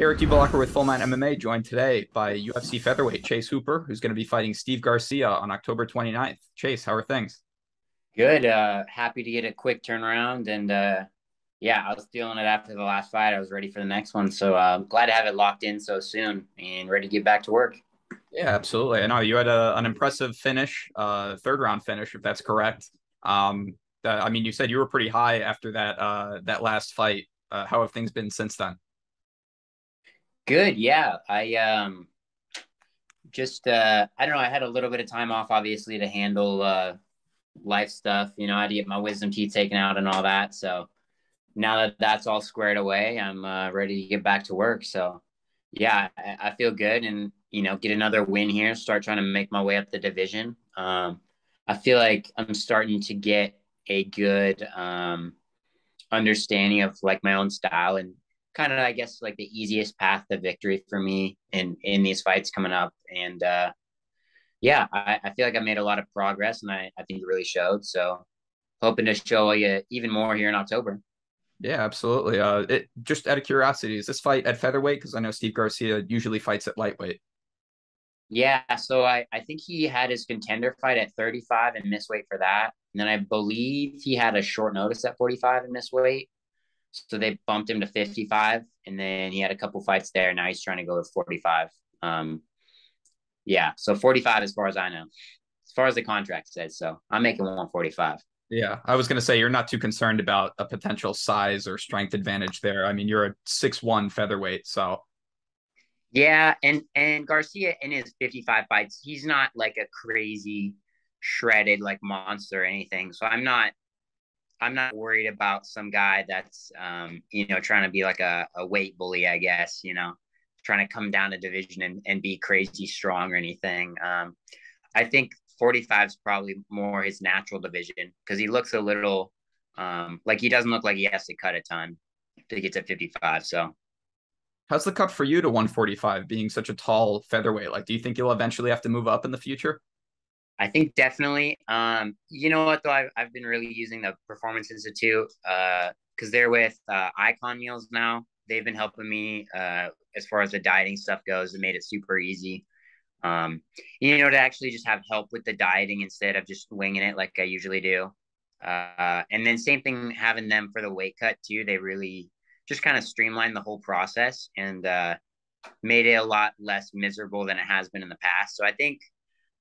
Erik with Full Mount MMA, joined today by UFC featherweight Chase Hooper, who's going to be fighting Steve Garcia on October 29th. Chase, how are things? Good. Happy to get a quick turnaround. And yeah, I was feeling it after the last fight. I was ready for the next one. So I'm glad to have it locked in so soon and ready to get back to work. Yeah, absolutely. I know you had an impressive finish, third round finish, if that's correct. I mean, you said you were pretty high after that, that last fight. How have things been since then? Good. Yeah. I don't know. I had a little bit of time off, obviously, to handle, life stuff. You know, I had to get my wisdom teeth taken out and all that. So now that that's all squared away, I'm, ready to get back to work. So yeah, I feel good and, you know, get another win here, start trying to make my way up the division. I feel like I'm starting to get a good, understanding of like my own style and kind of, I guess, like the easiest path to victory for me in these fights coming up. And, yeah, I feel like I made a lot of progress and I think it really showed. So hoping to show you even more here in October. Yeah, absolutely. Just out of curiosity, is this fight at featherweight? 'Cause I know Steve Garcia usually fights at lightweight. Yeah. So I think he had his contender fight at 35 and missed weight for that. And then I believe he had a short notice at 45 and missed weight. So they bumped him to 55 and then he had a couple fights there. Now he's trying to go to 45. Yeah. So 45, as far as I know, as far as the contract says, so I'm making 145. Yeah. I was going to say, you're not too concerned about a potential size or strength advantage there. I mean, you're a 6'1" featherweight. So yeah. And Garcia in his 55 fights, he's not like a crazy shredded like monster or anything. So I'm not worried about some guy that's, you know, trying to be like a weight bully, I guess, you know, trying to come down a division and be crazy strong or anything. I think 45 is probably more his natural division because he looks a little, like he doesn't look like he has to cut a ton to get to 55. So how's the cut for you to 145 being such a tall featherweight? Like, do you think you'll eventually have to move up in the future? I think definitely. You know what, though, I've been really using the Performance Institute because they're with Icon Meals now. They've been helping me as far as the dieting stuff goes. It made it super easy, you know, to actually just have help with the dieting instead of just winging it like I usually do. And then same thing, having them for the weight cut too. They really just kind of streamlined the whole process and made it a lot less miserable than it has been in the past. So I think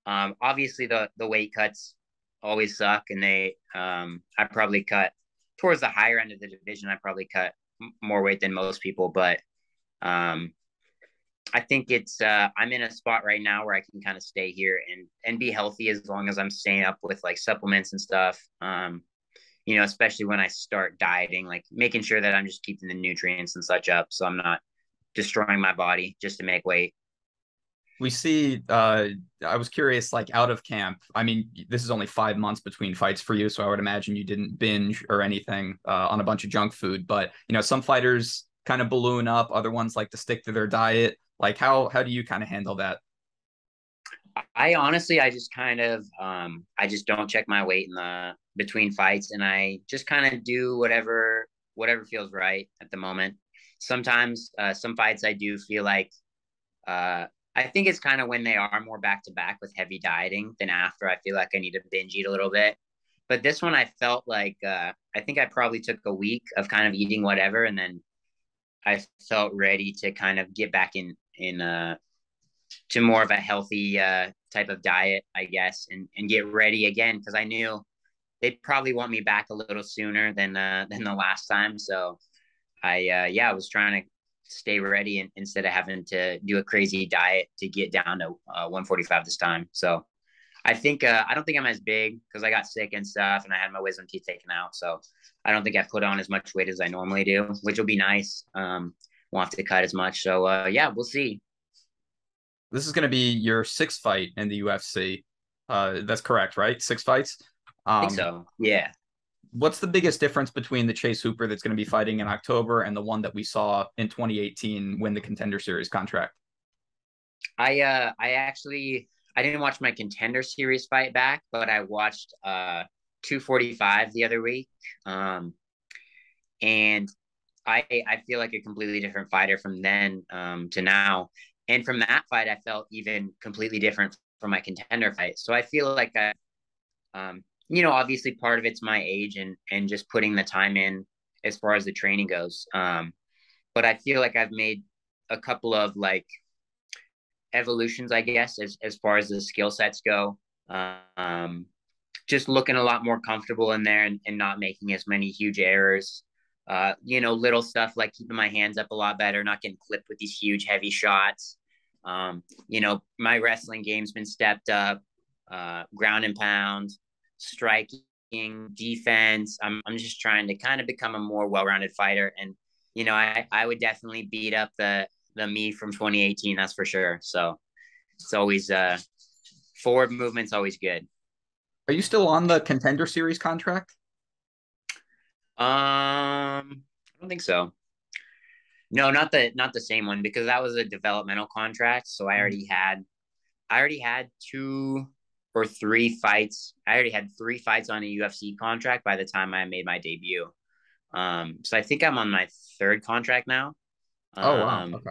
obviously the weight cuts always suck, and they I probably cut towards the higher end of the division. I probably cut more weight than most people, but I think it's I'm in a spot right now where I can kind of stay here and be healthy as long as I'm staying up with like supplements and stuff, you know, especially when I start dieting, like making sure that I'm just keeping the nutrients and such up so I'm not destroying my body just to make weight. We see, I was curious, like out of camp, I mean, this is only 5 months between fights for you, so I would imagine you didn't binge or anything on a bunch of junk food, but, you know, some fighters kind of balloon up, other ones like to stick to their diet. Like, how do you kind of handle that? I honestly, I just kind of, I just don't check my weight in the between fights, and I just kind of do whatever feels right at the moment. Sometimes some fights I do feel like, I think it's kind of when they are more back-to-back with heavy dieting than after I feel like I need to binge eat a little bit. But this one, I felt like, I think I probably took a week of kind of eating whatever. And then I felt ready to kind of get back to more of a healthy, type of diet, I guess, and get ready again. 'Cause I knew they'd probably want me back a little sooner than the last time. So I was trying to stay ready and instead of having to do a crazy diet to get down to 145 this time. So I think, I don't think I'm as big because I got sick and stuff and I had my wisdom teeth taken out. So I don't think I've put on as much weight as I normally do, which will be nice. Won't have to cut as much. So yeah, we'll see. This is going to be your sixth fight in the UFC. That's correct, right? Six fights. I think so. Yeah. What's the biggest difference between the Chase Hooper that's going to be fighting in October and the one that we saw in 2018 win the Contender Series contract? I didn't watch my Contender Series fight back, but I watched 245 the other week. And I feel like a completely different fighter from then to now. And from that fight, I felt even completely different from my contender fight. So I feel like I, you know, obviously part of it's my age and just putting the time in as far as the training goes. But I feel like I've made a couple of like evolutions, I guess, as far as the skill sets go. Just looking a lot more comfortable in there and not making as many huge errors. You know, little stuff like keeping my hands up a lot better, not getting clipped with these huge heavy shots. You know, my wrestling game's been stepped up, ground and pound, striking, defense. I'm just trying to kind of become a more well-rounded fighter. And, you know, I would definitely beat up the me from 2018. That's for sure. So it's always forward movement's always good. Are you still on the Contender Series contract? I don't think so. No, not the same one, because that was a developmental contract. So I already had 2 or 3 fights. I already had 3 fights on a UFC contract by the time I made my debut. So I think I'm on my 3rd contract now. Oh, wow. Okay.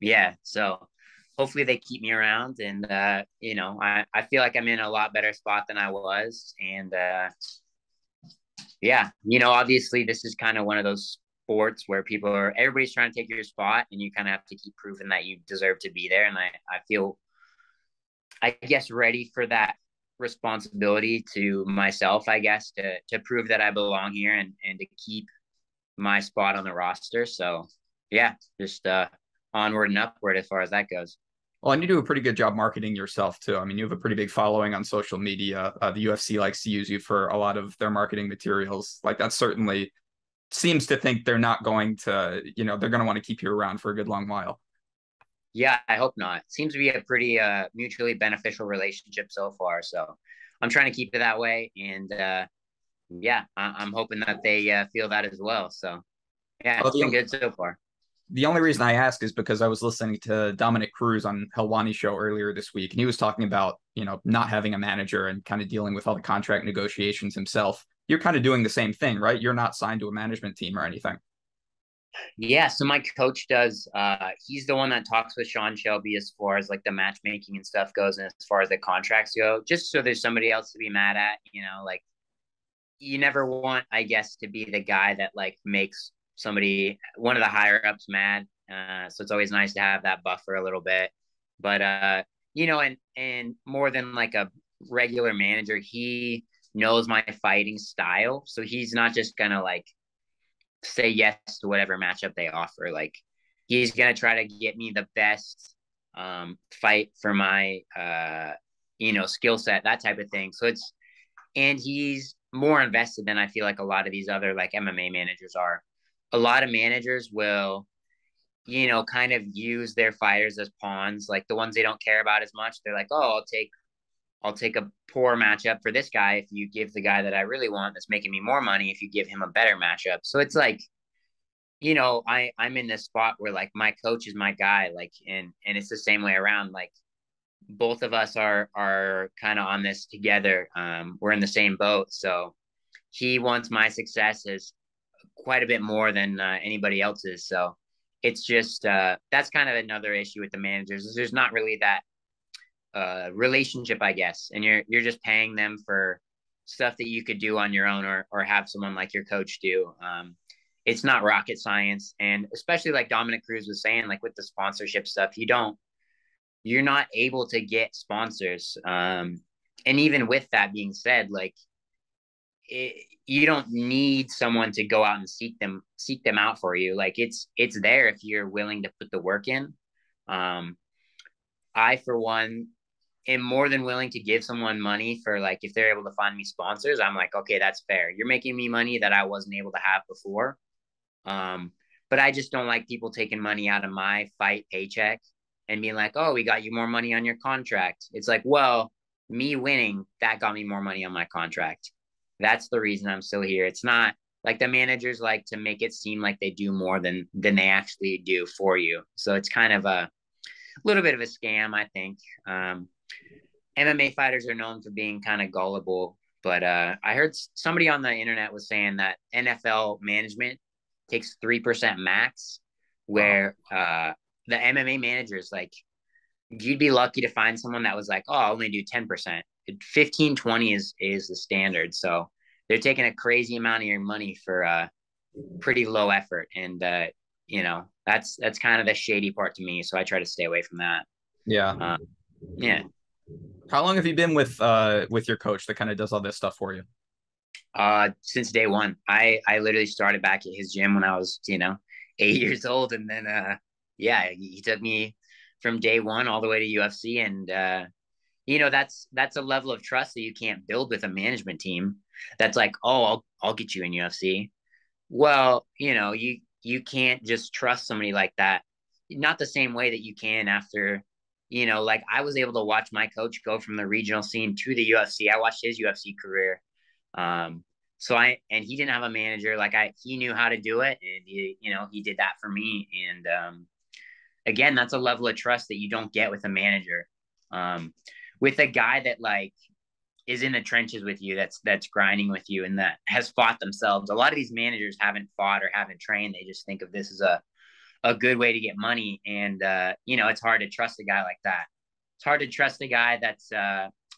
Yeah. So hopefully they keep me around, and, you know, I feel like I'm in a lot better spot than I was. And, yeah, you know, obviously this is kind of one of those sports where everybody's trying to take your spot, and you kind of have to keep proving that you deserve to be there. And I feel, I guess, ready for that responsibility to myself, I guess, to prove that I belong here and to keep my spot on the roster. So yeah, just onward and upward as far as that goes. Well, and you do a pretty good job marketing yourself, too. I mean, you have a pretty big following on social media. The UFC likes to use you for a lot of their marketing materials. Like, that certainly seems to think they're not going to, you know, they're going to want to keep you around for a good long while. Yeah, I hope not. Seems to be a pretty mutually beneficial relationship so far. So I'm trying to keep it that way. And, yeah, I'm hoping that they feel that as well. So, yeah, it's been good so far. The only reason I ask is because I was listening to Dominick Cruz on Helwani's show earlier this week, and he was talking about, you know, not having a manager and kind of dealing with all the contract negotiations himself. You're kind of doing the same thing, right? You're not signed to a management team or anything. Yeah. So my coach does, he's the one that talks with Sean Shelby as far as like the matchmaking and stuff goes, and as far as the contracts go, just so there's somebody else to be mad at, you know, like you never want, I guess, to be the guy that like makes somebody, one of the higher ups, mad. So it's always nice to have that buffer a little bit, but, you know, and more than like a regular manager, he knows my fighting style. So he's not just going to like say yes to whatever matchup they offer. Like, he's going to try to get me the best, fight for my, you know, skill set, that type of thing. So it's, and he's more invested than I feel like a lot of these other like MMA managers are. A lot of managers will, you know, kind of use their fighters as pawns, like the ones they don't care about as much. They're like, oh, I'll take a poor matchup for this guy if you give the guy that I really want that's making me more money, if you give him a better matchup. So it's like, you know, I'm in this spot where like my coach is my guy, like, and it's the same way around. Like, both of us are kind of on this together. We're in the same boat. So he wants my success as quite a bit more than anybody else's. So it's just, that's kind of another issue with the managers, is there's not really that relationship, I guess. And you're just paying them for stuff that you could do on your own, or have someone like your coach do. It's not rocket science. And especially like Dominick Cruz was saying, like with the sponsorship stuff, you're not able to get sponsors. And even with that being said, like, you don't need someone to go out and seek them out for you. Like, it's there if you're willing to put the work in. I, for one, am more than willing to give someone money for, like, if they're able to find me sponsors, I'm like, okay, that's fair. You're making me money that I wasn't able to have before. But I just don't like people taking money out of my fight paycheck and being like, oh, we got you more money on your contract. It's like, well, me winning, that got me more money on my contract. That's the reason I'm still here. It's not like the managers like to make it seem like they do more than they actually do for you. So it's kind of a little bit of a scam, I think. MMA fighters are known for being kind of gullible, but I heard somebody on the internet was saying that NFL management takes 3% max, where the MMA managers, like, you'd be lucky to find someone that was like, oh, I only do 10%. 15, 20 is the standard. So they're taking a crazy amount of your money for pretty low effort. And, you know, that's kind of the shady part to me. So I try to stay away from that. Yeah. Yeah. How long have you been with your coach that kind of does all this stuff for you? Since day one. I literally started back at his gym when I was, you know, 8 years old. And then, yeah, he took me from day one all the way to UFC. And, you know, that's a level of trust that you can't build with a management team. That's like, oh, I'll get you in UFC. Well, you know, you can't just trust somebody like that. Not the same way that you can after, you know, like I was able to watch my coach go from the regional scene to the UFC. I watched his UFC career. So he didn't have a manager. Like he knew how to do it, and he did that for me. And, again, that's a level of trust that you don't get with a manager, with a guy that like is in the trenches with you, that's grinding with you, and that has fought themselves. A lot of these managers haven't fought or haven't trained. They just think of this as a good way to get money. And, you know, it's hard to trust a guy like that. It's hard to trust a guy that's,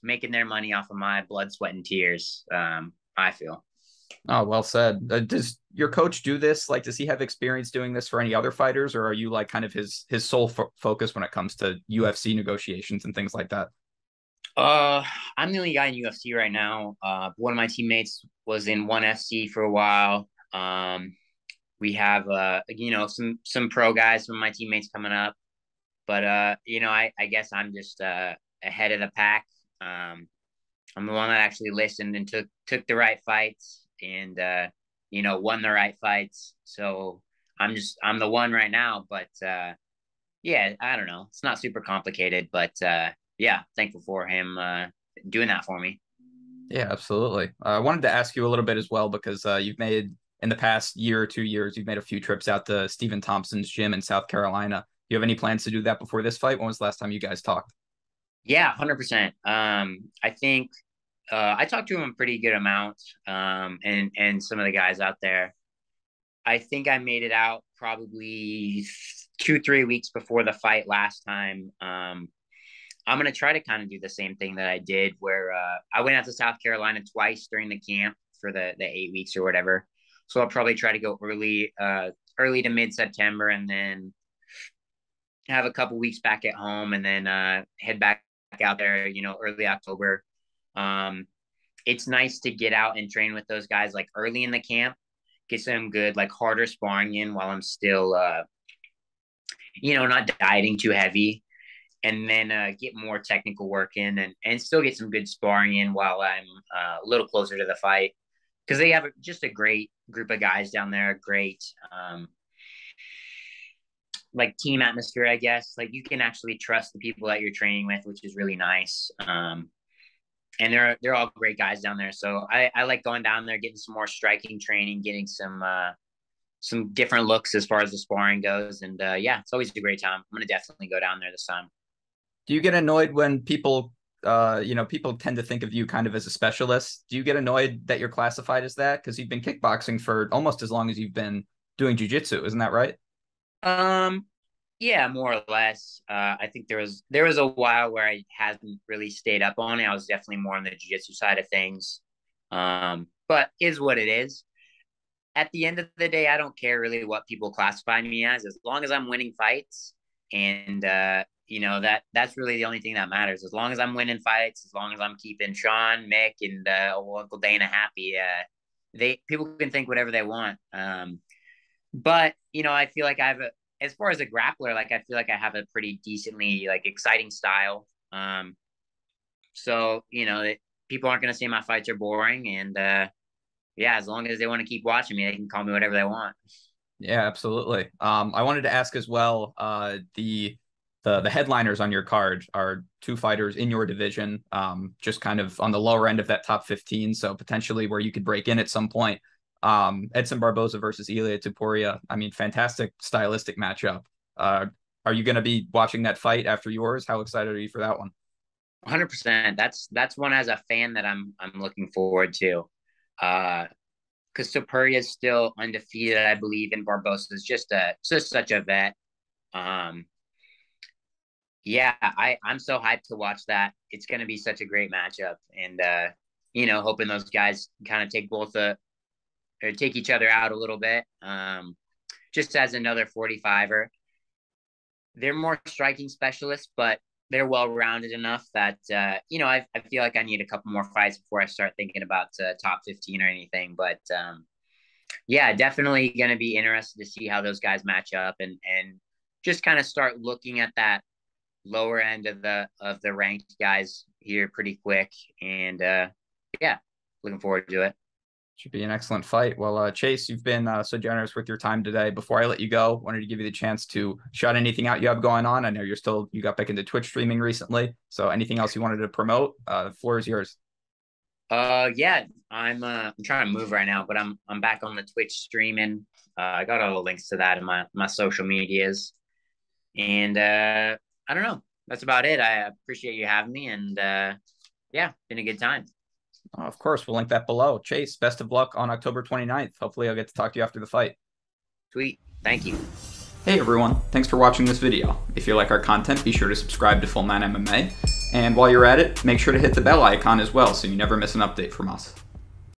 making their money off of my blood, sweat, and tears. I feel. Oh, well said. Does your coach do this? Like, does he have experience doing this for any other fighters, or are you like kind of his sole focus when it comes to UFC negotiations and things like that? I'm the only guy in UFC right now. One of my teammates was in ONE FC for a while. We have, you know, some pro guys from my teammates coming up, but, you know, I guess I'm just, ahead of the pack. I'm the one that actually listened and took the right fights and, you know, won the right fights. So I'm the one right now, but, yeah, I don't know. It's not super complicated, but, yeah, thankful for him, doing that for me. Yeah, absolutely. I wanted to ask you a little bit as well, because, you've made in the past year or 2 years, you've made a few trips out to Stephen Thompson's gym in South Carolina. Do you have any plans to do that before this fight? When was the last time you guys talked? Yeah, 100%. I think I talked to him a pretty good amount, and some of the guys out there. I think I made it out probably 2-3 weeks before the fight last time. I'm going to try to kind of do the same thing that I did, where I went out to South Carolina twice during the camp for the 8 weeks or whatever. So I'll probably try to go early to mid-September, and then have a couple weeks back at home, and then head back out there, you know, early October. It's nice to get out and train with those guys like early in the camp, get some good, like harder sparring in while I'm still, you know, not dieting too heavy, and then get more technical work in, and still get some good sparring in while I'm a little closer to the fight. Cause they have just a great group of guys down there. Great, like team atmosphere, I guess. Like you can actually trust the people that you're training with, which is really nice. And they're all great guys down there. So I like going down there, getting some more striking training, getting some different looks as far as the sparring goes. And yeah, it's always a great time. I'm going to definitely go down there this time. Do you get annoyed when people, you know, people tend to think of you kind of as a specialist? Do you get annoyed that you're classified as that? Cause you've been kickboxing for almost as long as you've been doing jiu-jitsu. Isn't that right? Yeah, more or less. I think there was a while where I hadn't really stayed up on it. I was definitely more on the jiu-jitsu side of things. But is what it is. At the end of the day, I don't care really what people classify me as long as I'm winning fights. And, you know, that's really the only thing that matters. As long as I'm winning fights, as long as I'm keeping Sean, Mick, and, Uncle Dana happy, people can think whatever they want. But, you know, I feel like as far as a grappler, like, I feel like I have a pretty decently, like, exciting style. So, you know, people aren't going to say my fights are boring. And, yeah, as long as they want to keep watching me, they can call me whatever they want. Yeah, absolutely. I wanted to ask as well, the headliners on your card are two fighters in your division, just kind of on the lower end of that top 15. So potentially where you could break in at some point. Edson Barboza versus Ilia Topuria. I mean, fantastic stylistic matchup. Are you going to be watching that fight after yours? How excited are you for that one? 100%. That's one as a fan that I'm looking forward to. because Topuria is still undefeated, I believe, and Barboza is just such a vet. Yeah, I'm so hyped to watch that. It's going to be such a great matchup, and you know, hoping those guys kind of take both or take each other out a little bit. Just as another 45er, they're more striking specialists, but they're well-rounded enough that, you know, I feel like I need a couple more fights before I start thinking about top 15 or anything. But, yeah, definitely going to be interested to see how those guys match up and just kind of start looking at that lower end of the ranked guys here pretty quick. And, yeah, looking forward to it. Should be an excellent fight. Well, Chase, you've been so generous with your time today. Before I let you go, wanted to give you the chance to shout anything out you have going on. I know you got back into Twitch streaming recently. So anything else you wanted to promote, the floor is yours. Yeah, I'm trying to move right now, but I'm back on the Twitch streaming. I got all the links to that in my social medias, and I don't know. That's about it. I appreciate you having me, and yeah, been a good time. Of course, we'll link that below. Chase, best of luck on October 29th. Hopefully I'll get to talk to you after the fight. Sweet. Thank you. Hey everyone, thanks for watching this video. If you like our content, be sure to subscribe to Full Mount MMA. And while you're at it, make sure to hit the bell icon as well so you never miss an update from us.